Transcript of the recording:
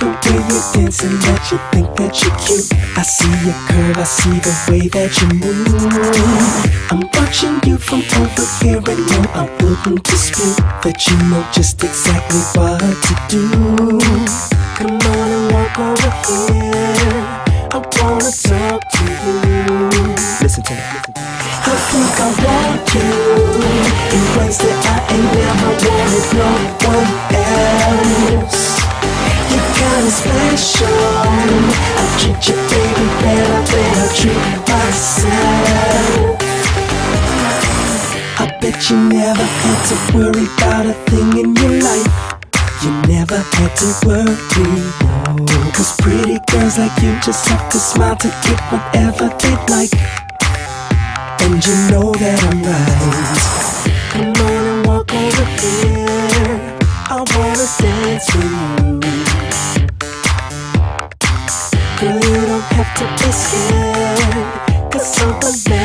the way you dance and that you think that you're cute. I see your curve, I see the way that you move. I'm watching you from over here and no, I wouldn't dispute that you know just exactly what to do. Come on and walk over here, I wanna talk to you. Listen to me, listen to me. I think I want you in ways that I ain't never wanted no one else. You're kinda special, I treat you baby better than I treat myself. I bet you never had to worry about a thing in your life. You never had to worry, cause pretty girls like you just have to smile to get whatever they'd like. And you know that I'm right. Come on and walk over here, I wanna dance with you. Girl, you don't have to be scared, cause I'm a man.